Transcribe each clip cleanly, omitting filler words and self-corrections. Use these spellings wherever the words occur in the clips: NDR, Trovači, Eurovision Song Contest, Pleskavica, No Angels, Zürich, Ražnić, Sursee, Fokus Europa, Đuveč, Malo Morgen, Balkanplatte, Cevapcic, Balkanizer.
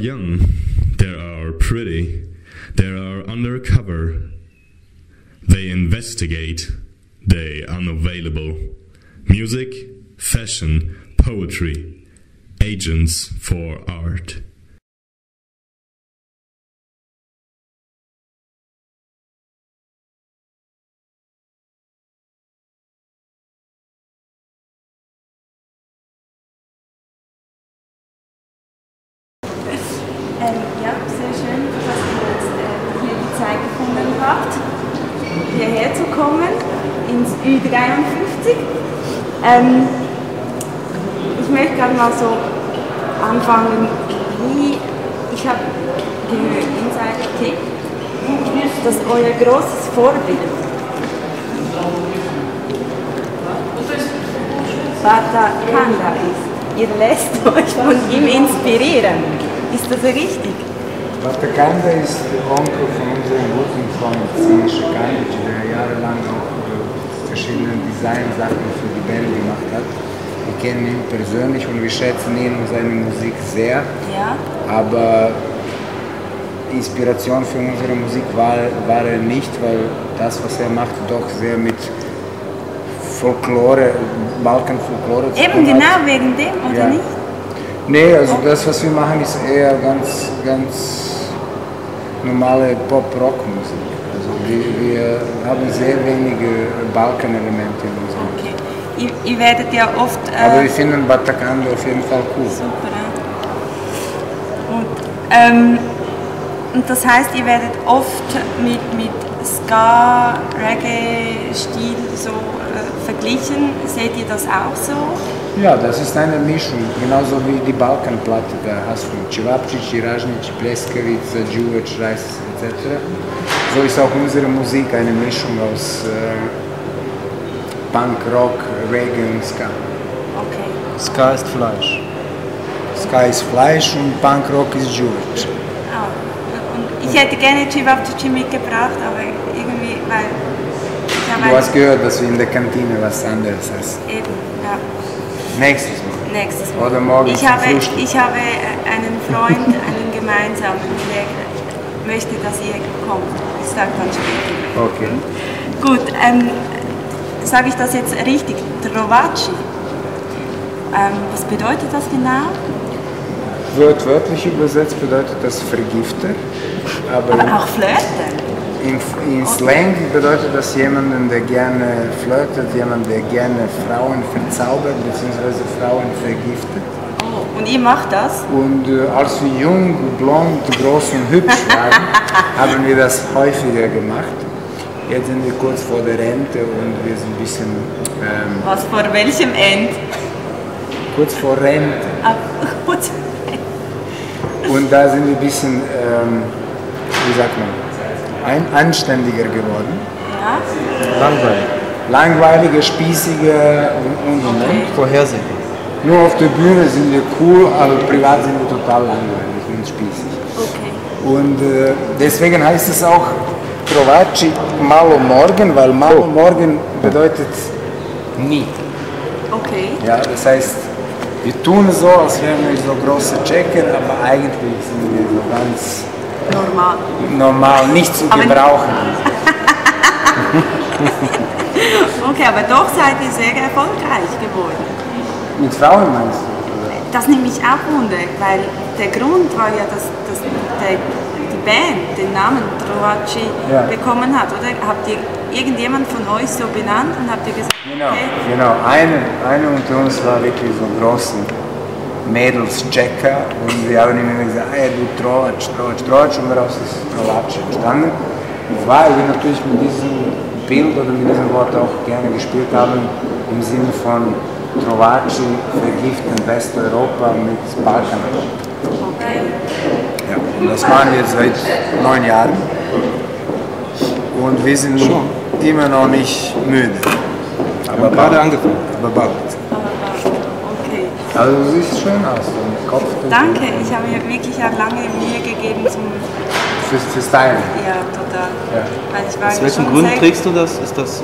young, there are pretty, there are undercover. They investigate, they unavailable. Music, fashion, poetry, agents for art. Ja, sehr schön, dass ihr jetzt hier die Zeit gefunden habt, hierher zu kommen, ins Ü53. Ich möchte gerade mal so anfangen, ich habe gehört, Insider-Tipp, dass euer grosses Vorbild Balkanplatte ist. Ihr lässt euch von ihm inspirieren. Ist das richtig? Balkanplatte ist der Onkel von unserem guten Freund Schakanic, der jahrelang auch verschiedene Design-Sachen für die Band gemacht hat. Wir kennen ihn persönlich und wir schätzen ihn und seine Musik sehr. Ja. Aber die Inspiration für unsere Musik war er nicht, weil das, was er macht, doch sehr mit Folklore, Balkan-Folklore zu tun hat. Eben genau wegen dem, oder nicht? Nee, also das, was wir machen, ist eher ganz normale Pop-Rock-Musik. Also wir haben sehr wenige Balkan-Elemente in unserer Musik. Okay. Ihr werdet ja oft... Aber wir finden Balkanplatte auf jeden Fall cool. Super. Und das heißt, ihr werdet oft mit Ska, Reggae-Stil so verglichen. Seht ihr das auch so? Ja, das ist eine Mischung, genauso wie die Balkanplatte. Da hast du Cevapcic, Ražnić, Pleskavica, Đuveč, Reis etc. So ist auch unsere Musik eine Mischung aus Punk, Rock, Reggae und Ska. Okay. Ska ist Fleisch. Ska ist Fleisch und Punk, Rock ist Đuveč. Oh. Ich hätte gerne Cevapcic mitgebracht, aber irgendwie, weil... Du hast gehört, dass wir in der Kantine was anderes essen. Eben, ja. Nächstes Mal. Oder morgen. Ich habe einen Freund, einen gemeinsamen, der möchte, dass ihr kommt. Ich sage dann später. Okay. Gut, sage ich das jetzt richtig? Trovači. Was bedeutet das genau? Wörtlich übersetzt bedeutet das Vergifter. Aber auch Flirten? In Slang bedeutet das jemanden, der gerne flirtet, jemand, der gerne Frauen verzaubert bzw. Frauen vergiftet. Oh, und ihr macht das? Und als wir jung, blond, groß und hübsch waren, haben wir das häufiger gemacht. Jetzt sind wir kurz vor der Rente und wir sind ein bisschen... Was, vor welchem End? Kurz vor Rente. Und da sind wir ein bisschen, wie sagt man? Anständiger geworden. Ja. Langweiliger, spießiger und vorhersehbar. Nur auf der Bühne sind wir cool, aber privat sind wir total langweilig und spießig. Okay. Und deswegen heißt es auch Trovači Malo Morgen, weil Malo Morgen bedeutet nie. Okay. Ja, das heißt, wir tun so, als wären wir so große Checker, aber eigentlich sind wir so ganz... Normal, nicht zu gebrauchen. Okay, aber doch seid ihr sehr erfolgreich geworden. Mit Frauen meinst du? Oder? Das nimmt mich auch wunder, weil der Grund war ja, dass die Band den Namen Trovači bekommen hat, oder? Habt ihr irgendjemand von euch so benannt und habt ihr gesagt, Genau, eine unter uns war wirklich so großen Mädels-Checker und wir haben immer gesagt, du Trovač und daraus ist Trovači entstanden. Und weil wir natürlich mit diesem Bild oder mit diesem Wort auch gerne gespielt haben, im Sinne von Trovači vergiften Westeuropa mit Balkan. Okay. Ja, und das machen wir seit 9 Jahren und wir sind schon immer noch nicht müde. Aber bald angefangen. Also du siehst schön aus, dein Kopf. Danke, ich habe mir wirklich auch lange Mühe gegeben zum... Für Styling? Ja, total. Ja. Ich war aus welchem Grund trägst du das? Ist das,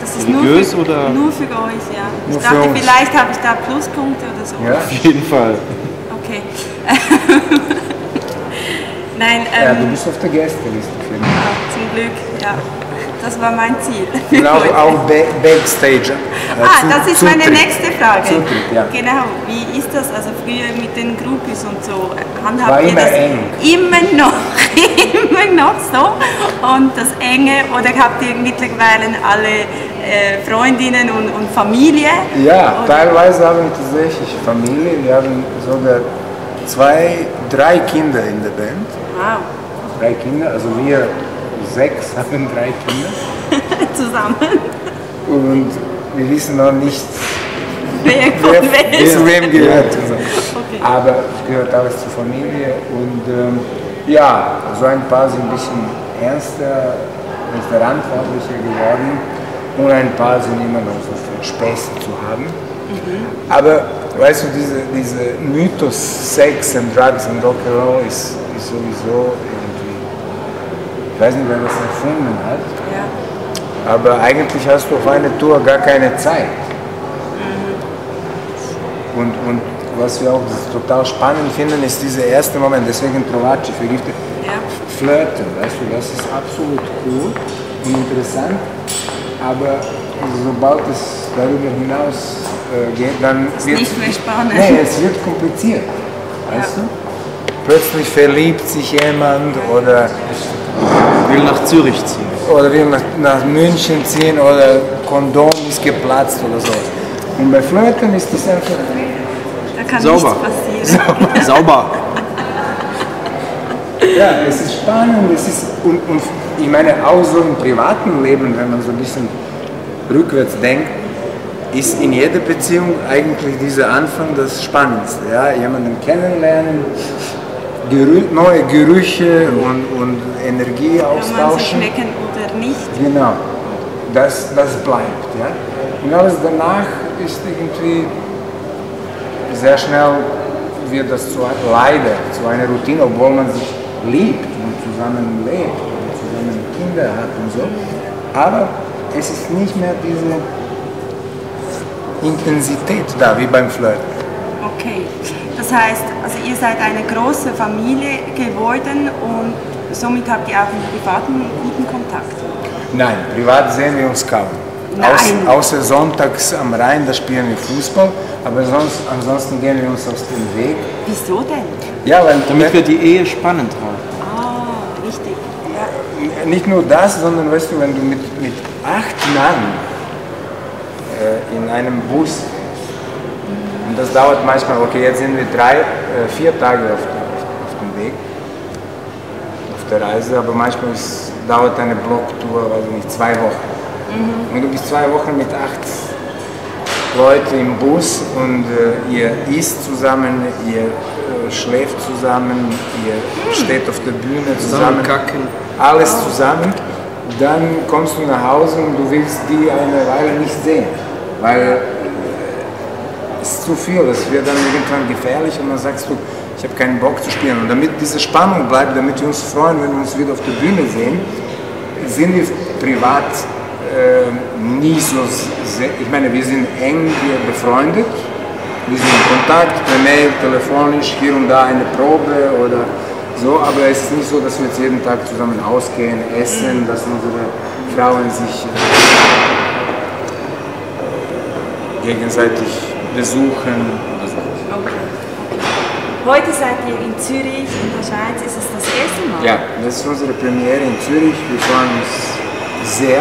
das ist religiös oder? Nur für euch, ja. Ich dachte, vielleicht habe ich da Pluspunkte oder so. Ja, auf jeden Fall. Okay. okay. Nein, ja, du bist auf der Gästeliste. Zum Glück, ja. Das war mein Ziel. Genau, auch Backstage. Das ist meine nächste Frage. Zutritt, ja. Genau, wie ist das? Also früher mit den Groupies und so. Handhabt ihr das eng. Immer noch so. Und das Enge, oder habt ihr mittlerweile alle Freundinnen und Familie? Ja, oder? Teilweise haben wir tatsächlich Familie. Wir haben sogar drei Kinder in der Band. Wow. Drei Kinder, also wir 6 haben 3 Kinder. Zusammen. Und wir wissen noch nicht, wer zu wem gehört. Okay. Aber es gehört alles zur Familie. Und ja, so ein paar sind ein bisschen ernster und verantwortlicher geworden. Und ein paar sind immer noch so für Späße zu haben. Mhm. Aber weißt du, diese Mythos Sex and Drugs and Rock'n'Roll ist sowieso. Ich weiß nicht, wer das erfunden hat, ja. Aber eigentlich hast du auf eine Tour gar keine Zeit. Mhm. Und was wir auch total spannend finden, ist dieser erste Moment, deswegen Trovači, vergiftet, ja. Flirten, weißt du, das ist absolut cool und interessant, aber sobald es darüber hinaus geht, dann das wird es nicht mehr spannend. Nee, es wird kompliziert, weißt ja. du? Plötzlich verliebt sich jemand oder will nach Zürich ziehen. Oder will nach München ziehen oder Kondom ist geplatzt oder so. Und bei Flirten ist das einfach... Da kann sauber. Nichts passieren. Sauber. Sauber. Ja, es ist spannend. Es ist, und ich meine, auch so im privaten Leben, wenn man so ein bisschen rückwärts denkt, ist in jeder Beziehung eigentlich dieser Anfang das Spannendste. Ja? Jemanden kennenlernen, neue Gerüche und Energie austauschen. Kann man sich schmecken oder nicht. Genau, das bleibt. Ja? Und alles danach ist irgendwie sehr schnell, wird das leider zu einer Routine, obwohl man sich liebt und zusammen lebt und zusammen Kinder hat und so. Aber es ist nicht mehr diese Intensität da, wie beim Flirten. Okay, das heißt, also ihr seid eine große Familie geworden und somit habt ihr auch im Privaten guten Kontakt? Nein, privat sehen wir uns kaum. Außer sonntags am Rhein, da spielen wir Fußball, aber ansonsten gehen wir uns aus dem Weg. Wieso denn? Ja, weil damit wir die Ehe spannend haben. Ah, richtig. Ja. Nicht nur das, sondern weißt du, wenn du mit 8 Mann in einem Bus. Und das dauert manchmal, okay, jetzt sind wir 4 Tage auf dem Weg, auf der Reise, aber manchmal dauert eine Blocktour, weiß ich nicht, 2 Wochen. Mhm. Und du bist 2 Wochen mit 8 Leuten im Bus und ihr isst zusammen, ihr schläft zusammen, ihr steht auf der Bühne zusammen, alles zusammen. Dann kommst du nach Hause und du willst die eine Weile nicht sehen, weil es ist zu viel, es wird dann irgendwann gefährlich und dann sagst du, ich habe keinen Bock zu spielen. Und damit diese Spannung bleibt, damit wir uns freuen, wenn wir uns wieder auf der Bühne sehen, sind wir privat nie so sehr, ich meine, wir sind eng befreundet, wir sind in Kontakt, per Mail, telefonisch, hier und da eine Probe oder... So, aber es ist nicht so, dass wir jetzt jeden Tag zusammen ausgehen, essen, dass unsere Frauen sich gegenseitig besuchen. Okay. Heute seid ihr in Zürich, in der Schweiz. Ist es das erste Mal? Ja, das ist unsere Premiere in Zürich. Wir freuen uns sehr.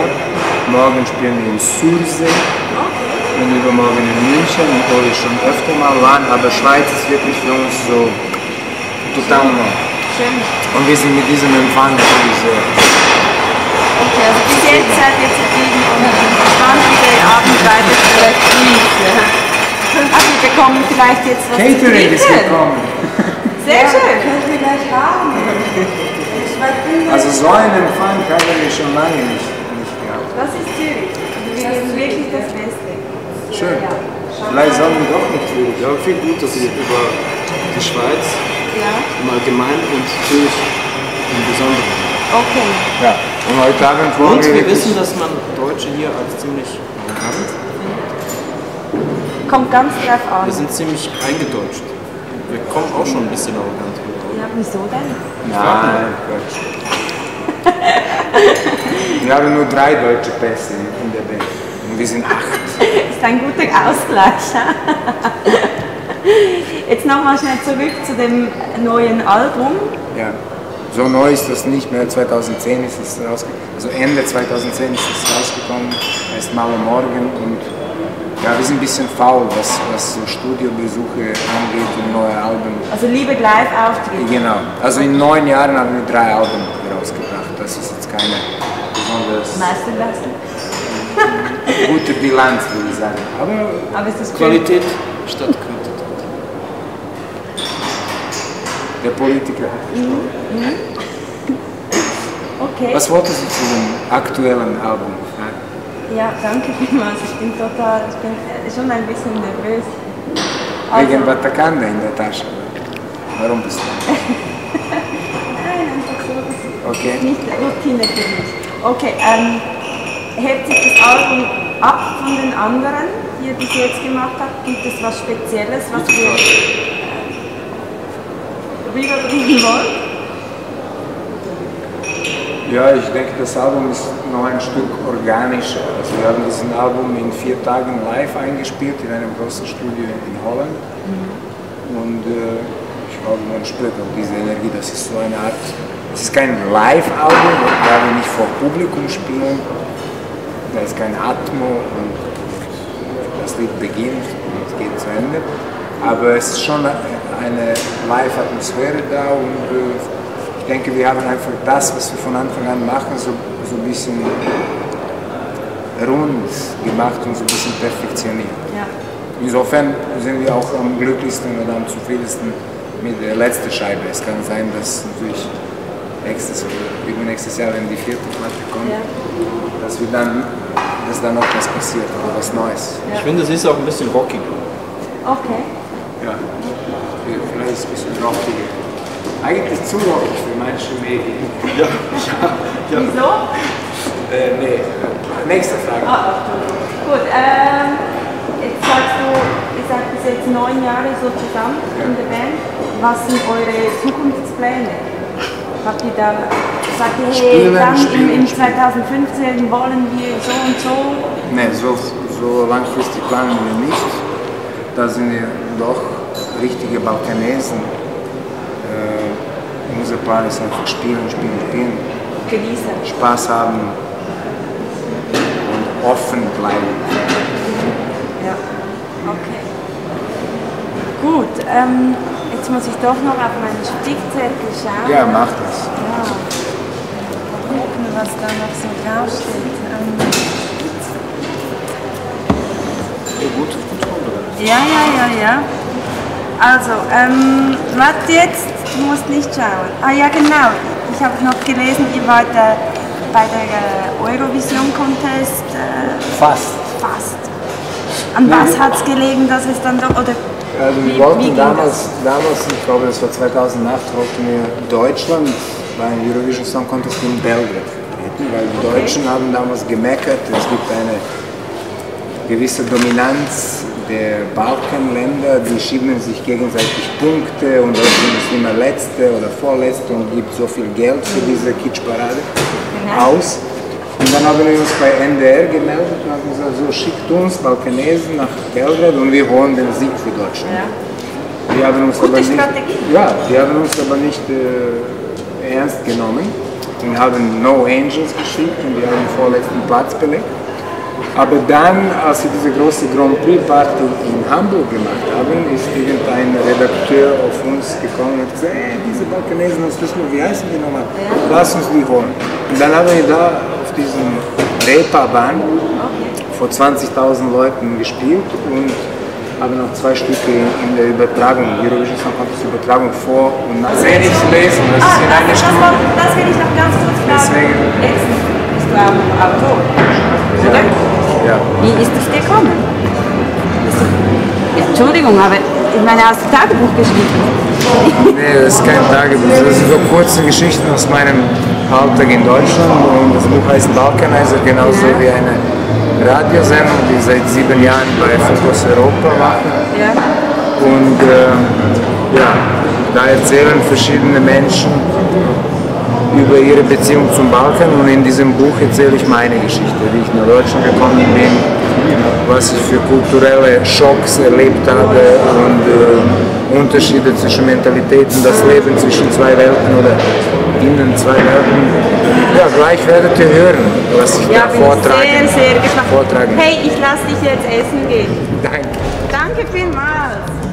Morgen spielen wir in Sursee. Okay. Und übermorgen in München, wo wir schon öfter mal waren. Aber Schweiz ist wirklich für uns so total neu. Schön. Und wir sind mit diesem Empfang natürlich sehr. Okay, also bis jetzt seid ihr zufrieden und spannende Abend weiter vielleicht nicht. Also wir bekommen vielleicht jetzt was Catering ist gekommen. Sehr schön. Können wir gleich haben. Also so einen Empfang haben wir schon lange nicht gehabt. Das ist Zürich. Wir geben wirklich das Beste. Schön. Ja. Vielleicht sagen wir doch nicht Zürich. Ja, viel Gutes über die Schweiz. Ja. Im Allgemeinen und Zürich im Besonderen. Okay. Ja. Und heute Abend wollen wir wissen, dass man Deutsche hier als ziemlich bekannt. Kommt ganz drauf an. Wir sind ziemlich eingedeutscht. Wir kommen auch schon ein bisschen arrogant rüber. Ja, wieso denn? Nein, Quatsch. Wir haben nur 3 deutsche Pässe in der Band und wir sind 8. Das ist ein guter Ausgleich. Jetzt nochmal schnell zurück zu dem neuen Album. Ja, so neu ist das nicht mehr. 2010 ist es rausgekommen. Also Ende 2010 ist es rausgekommen. Es heißt Malo Morgen und ja, wir sind ein bisschen faul, was so Studiobesuche angeht und neue Alben. Also liebe Live-Auftritte. Genau. Also in 9 Jahren haben wir 3 Alben rausgebracht. Das ist jetzt keine besonders gute Bilanz, würde ich sagen. Aber ist das Qualität statt Quantität. Der Politiker hat gesprochen. Okay. Was wolltest du zu dem aktuellen Album? Ja, danke vielmals. Ich bin schon ein bisschen nervös. Also, wegen Batacanda in der Tasche. Warum bist du? Nein, einfach so. Das okay. Ist nicht Routine für mich. Okay, hebt sich das Album ab von den anderen, die ihr bis jetzt gemacht habt? Gibt es was Spezielles, was wir rüberbringen wollen? Ja, ich denke, das Album ist noch ein Stück organischer. Also wir haben diesen Album in 4 Tagen live eingespielt in einem großen Studio in Holland. Und ich glaube, man spürt auch diese Energie. Das ist so eine Art, es ist kein Live-Album, weil wir nicht vor Publikum spielen. Da ist kein Atmo und das Lied beginnt und es geht zu Ende. Aber es ist schon eine Live-Atmosphäre da und ich denke, wir haben einfach das, was wir von Anfang an machen, so ein bisschen rund gemacht und so ein bisschen perfektioniert. Ja. Insofern sind wir auch am glücklichsten oder am zufriedensten mit der letzten Scheibe. Es kann sein, dass natürlich nächstes Jahr, wenn die 4. Platte kommt, ja, dass dann noch was passiert oder was Neues. Ja. Ich finde, das ist auch ein bisschen rockig. Okay. Ja, vielleicht ist es ein bisschen rockiger. Eigentlich zu rockig für manche Medien. Ja, ja. Wieso? Nee. Nächste Frage. Gut, jetzt sagst du, ihr seid bis jetzt 9 Jahre so zusammen in der Band. Was sind eure Zukunftspläne? Habt ihr da, sagt ihr, hey, in 2015 wollen wir so und so? Nee, so langfristig planen wir nicht. Da sind wir doch richtige Balkanesen. Unser Plan ist einfach spielen, spielen, spielen. Genießen. Spaß haben und offen bleiben. Ja, okay. Gut, jetzt muss ich doch noch auf meinen Stickzettel schauen. Ja, mach das. Ja. Mal gucken, was da noch so draufsteht. Ja, gut, ja. Also, warte jetzt. Du musst nicht schauen. Ah ja, genau. Ich habe noch gelesen, ihr wart bei der Eurovision Contest. Fast. An was hat es gelegen, dass es dann doch... Oder also wir wollten damals, ich glaube das war 2008, wollten wir Deutschland beim Eurovision Song Contest in Belgrad vertreten, weil die Deutschen haben damals gemeckert, es gibt eine gewisse Dominanz der Balkanländer, die schieben sich gegenseitig Punkte und Deutschland ist immer Letzte oder Vorletzte und gibt so viel Geld für diese Kitschparade aus. Und dann haben wir uns bei NDR gemeldet und haben gesagt, so schickt uns Balkanesen nach Belgrad und wir holen den Sieg für Deutschland. Ja. Die haben uns aber nicht, ernst genommen und haben No Angels geschickt und wir haben den vorletzten Platz belegt. Aber dann, als sie diese große Grand Prix-Party in Hamburg gemacht haben, ist irgendein Redakteur auf uns gekommen und hat gesagt, diese Balkanesen, wie heißen die nochmal? Lass uns die holen. Und dann haben wir da auf diesem Reeperbahn vor 20.000 Leuten gespielt und haben noch 2 Stücke in der Übertragung, die Eurovision Song Contest Übertragung vor und nach. Sehr nicht zu lesen, das ist in einer Stunde. Das will ich noch ganz kurz fragen. Deswegen. Jetzt bist du am Auto, oder? Ja. Wie ist das gekommen? Ja, Entschuldigung, aber ich meine, hast du Tagebuch geschrieben? Nee, das ist kein Tagebuch. Das sind so kurze Geschichten aus meinem Alltag in Deutschland. Und das Buch heißt Balkanizer, genauso wie eine Radiosendung, die seit 7 Jahren bei Fokus Europa machen. Ja. Und Ja, da erzählen verschiedene Menschen über ihre Beziehung zum Balkan und in diesem Buch erzähle ich meine Geschichte, wie ich nach Deutschland gekommen bin, was ich für kulturelle Schocks erlebt habe und Unterschiede zwischen Mentalitäten, das Leben zwischen zwei Welten oder in zwei Welten. Ja, gleich werdet ihr hören, was ich da vortrage. Ja, bin sehr gespannt. Hey, ich lasse dich jetzt essen gehen. Danke. Danke vielmals.